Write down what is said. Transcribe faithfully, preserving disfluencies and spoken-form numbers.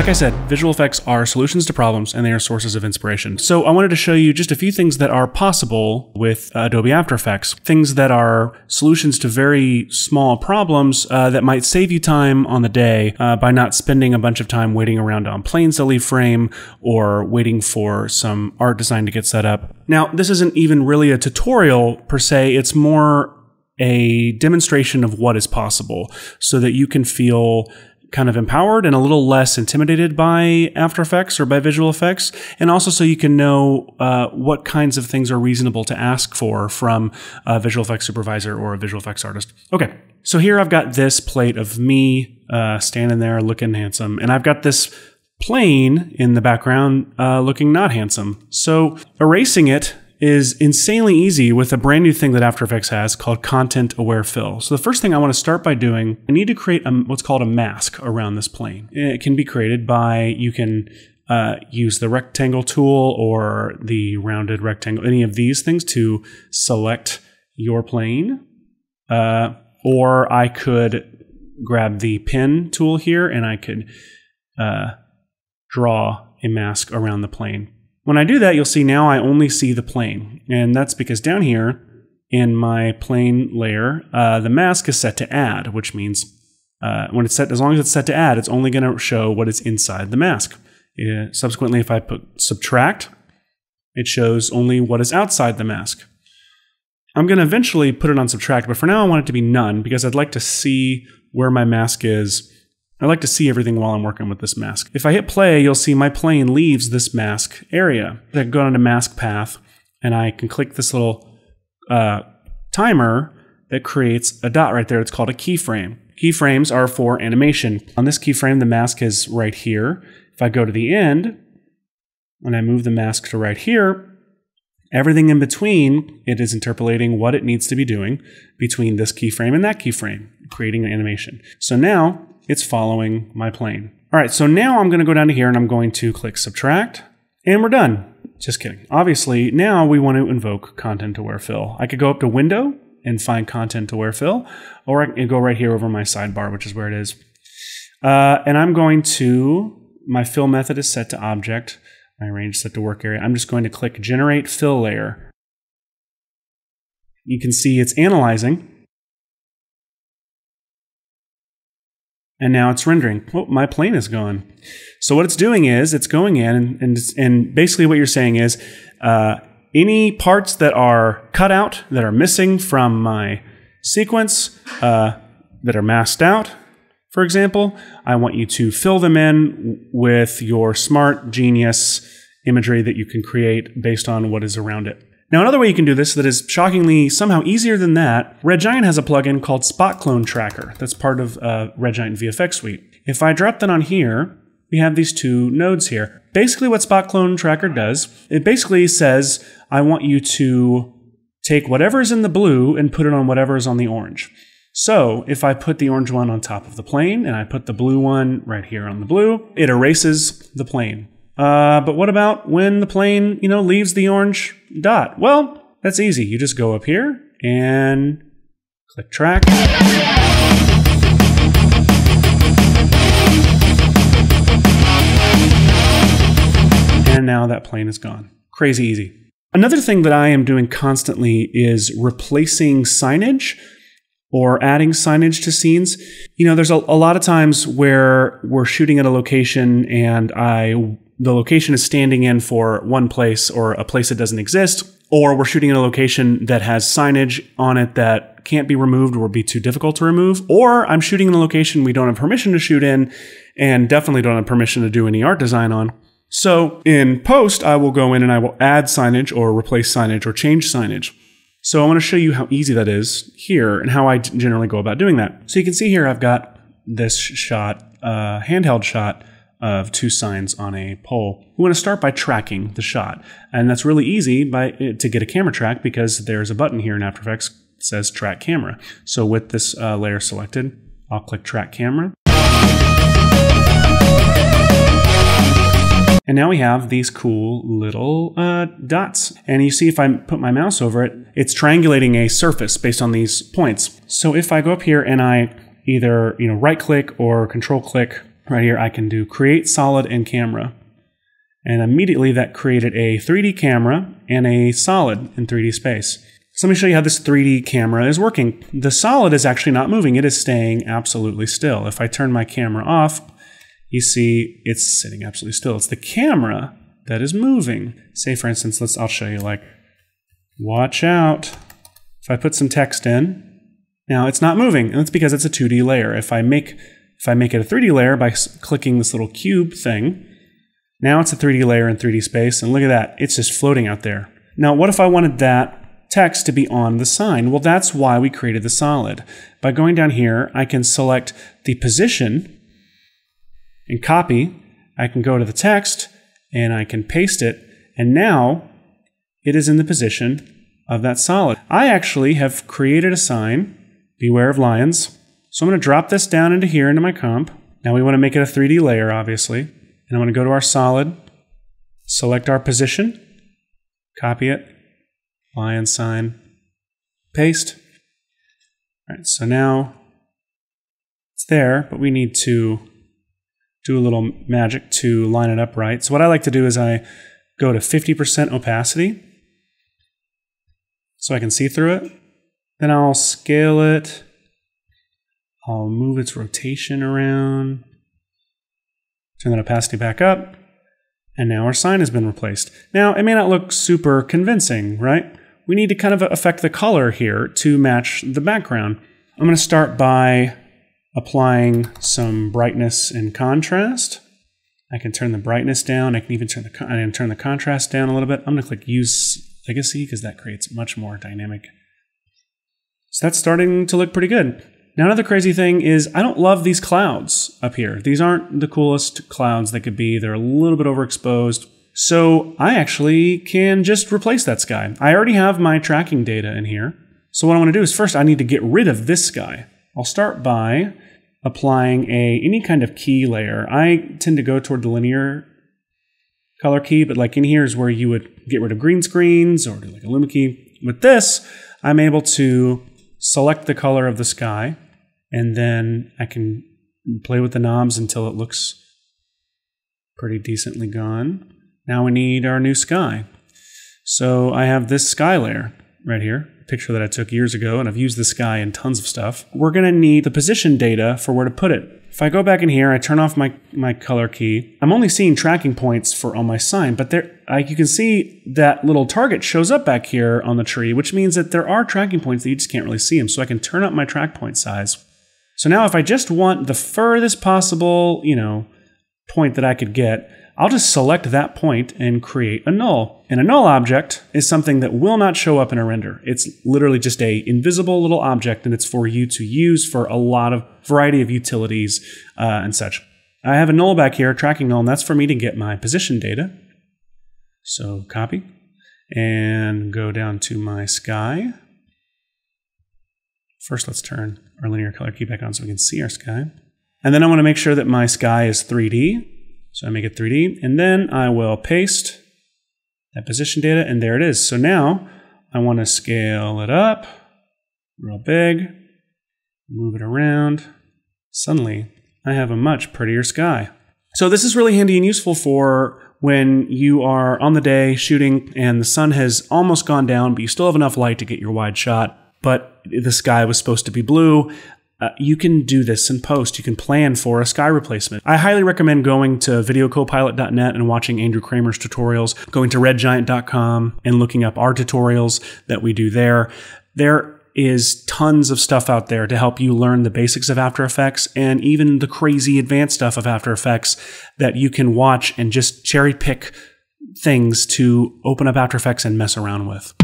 Like I said, visual effects are solutions to problems and they are sources of inspiration. So I wanted to show you just a few things that are possible with uh, Adobe After Effects, things that are solutions to very small problems uh, that might save you time on the day uh, by not spending a bunch of time waiting around on planes to leave frame or waiting for some art design to get set up. Now, this isn't even really a tutorial per se, it's more a demonstration of what is possible so that you can feel kind of empowered and a little less intimidated by After Effects or by visual effects, and also so you can know uh, what kinds of things are reasonable to ask for from a visual effects supervisor or a visual effects artist. Okay, so here I've got this plate of me uh, standing there looking handsome, and I've got this plane in the background uh, looking not handsome. So erasing it is insanely easy with a brand new thing that After Effects has called Content-Aware Fill. So the first thing I want to start by doing, I need to create a, what's called a mask around this plane. It can be created by, you can uh, use the rectangle tool or the rounded rectangle, any of these things to select your plane. Uh, or I could grab the pen tool here and I could uh, draw a mask around the plane. When I do that, you'll see now I only see the plane, and that's because down here in my plane layer, uh, the mask is set to add, which means uh, when it's set, as long as it's set to add, it's only going to show what is inside the mask. Uh, subsequently, if I put subtract, it shows only what is outside the mask. I'm going to eventually put it on subtract, but for now I want it to be none because I'd like to see where my mask is. I like to see everything while I'm working with this mask. If I hit play, you'll see my plane leaves this mask area. I can go down to mask path, and I can click this little uh, timer that creates a dot right there. It's called a keyframe. Keyframes are for animation. On this keyframe, the mask is right here. If I go to the end, and I move the mask to right here, everything in between, it is interpolating what it needs to be doing between this keyframe and that keyframe, creating an animation. So now, it's following my plane. All right, so now I'm gonna go down to here and I'm going to click subtract, and we're done. Just kidding. Obviously, now we want to invoke Content-Aware Fill. I could go up to Window and find Content-Aware Fill, or I can go right here over my sidebar, which is where it is. Uh, and I'm going to, my fill method is set to object, my range set to work area. I'm just going to click Generate Fill Layer. You can see it's analyzing. And now it's rendering. Oh, my plane is gone. So what it's doing is it's going in and and, and basically what you're saying is uh, any parts that are cut out, that are missing from my sequence, uh, that are masked out, for example, I want you to fill them in with your smart genius imagery that you can create based on what is around it. Now, another way you can do this that is shockingly somehow easier than that, Red Giant has a plugin called Spot Clone Tracker that's part of uh, Red Giant V F X Suite. If I drop that on here, we have these two nodes here. Basically what Spot Clone Tracker does, it basically says, I want you to take whatever is in the blue and put it on whatever is on the orange. So if I put the orange one on top of the plane and I put the blue one right here on the blue, it erases the plane. Uh, but what about when the plane, you know, leaves the orange dot? Well, that's easy. You just go up here and click track. And now that plane is gone. Crazy easy. Another thing that I am doing constantly is replacing signage or adding signage to scenes. You know, there's a, a lot of times where we're shooting at a location and I... the location is standing in for one place or a place that doesn't exist, or we're shooting in a location that has signage on it that can't be removed or would be too difficult to remove, or I'm shooting in a location we don't have permission to shoot in and definitely don't have permission to do any art design on. So in post, I will go in and I will add signage or replace signage or change signage. So I want to show you how easy that is here and how I generally go about doing that. So you can see here I've got this shot, uh, handheld shot, of two signs on a pole. We want to start by tracking the shot. And that's really easy by to get a camera track because there's a button here in After Effects that says track camera. So with this uh, layer selected, I'll click track camera. And now we have these cool little uh, dots. And you see if I put my mouse over it, it's triangulating a surface based on these points. So if I go up here and I either, you know, right click or control click right here, I can do create solid and camera. And immediately that created a three D camera and a solid in three D space. So let me show you how this three D camera is working. The solid is actually not moving. It is staying absolutely still. If I turn my camera off, you see it's sitting absolutely still. It's the camera that is moving. Say, for instance, let's I'll show you, like, watch out. If I put some text in, now it's not moving, and that's because it's a two D layer. If I make, if I make it a three D layer by clicking this little cube thing, now it's a three D layer in three D space, and look at that, it's just floating out there. Now, what if I wanted that text to be on the sign? Well, that's why we created the solid. By going down here, I can select the position and copy. I can go to the text, and I can paste it, and now it is in the position of that solid. I actually have created a sign, beware of lions. So I'm gonna drop this down into here, into my comp. Now we wanna make it a three D layer, obviously. And I'm gonna go to our solid, select our position, copy it, lion sign, paste. All right, so now it's there, but we need to do a little magic to line it up right. So what I like to do is I go to fifty percent opacity so I can see through it. Then I'll scale it. I'll move its rotation around. Turn that opacity back up. And now our sign has been replaced. Now, it may not look super convincing, right? We need to kind of affect the color here to match the background. I'm gonna start by applying some brightness and contrast. I can turn the brightness down. I can even turn the con I can turn the contrast down a little bit. I'm gonna click Use Legacy because that creates much more dynamic. So that's starting to look pretty good. Now another crazy thing is I don't love these clouds up here. These aren't the coolest clouds they could be. They're a little bit overexposed. So I actually can just replace that sky. I already have my tracking data in here. So what I wanna do is first I need to get rid of this sky. I'll start by applying a any kind of key layer. I tend to go toward the linear color key, but like in here is where you would get rid of green screens or do like a luma key. With this, I'm able to select the color of the sky, and then I can play with the knobs until it looks pretty decently gone. Now we need our new sky. So I have this sky layer right here, picture that I took years ago, and I've used the sky in tons of stuff. We're gonna need the position data for where to put it. If I go back in here, I turn off my, my color key. I'm only seeing tracking points for on my sign, but there, like you can see that little target shows up back here on the tree, which means that there are tracking points that you just can't really see them. So I can turn up my track point size. So now if I just want the furthest possible, you know, point that I could get, I'll just select that point and create a null. And a null object is something that will not show up in a render. It's literally just a invisible little object, and it's for you to use for a lot of variety of utilities uh, and such. I have a null back here, tracking null, and that's for me to get my position data. So copy and go down to my sky. First, let's turn our linear color key back on so we can see our sky. And then I want to make sure that my sky is three D. So I make it three D, and then I will paste that position data, and there it is. So now I want to scale it up real big, move it around. Suddenly, I have a much prettier sky. So this is really handy and useful for when you are on the day shooting and the sun has almost gone down, but you still have enough light to get your wide shot, but the sky was supposed to be blue. Uh, you can do this in post. You can plan for a sky replacement. I highly recommend going to video copilot dot net and watching Andrew Kramer's tutorials, going to red giant dot com and looking up our tutorials that we do there. There is tons of stuff out there to help you learn the basics of After Effects and even the crazy advanced stuff of After Effects that you can watch and just cherry pick things to open up After Effects and mess around with.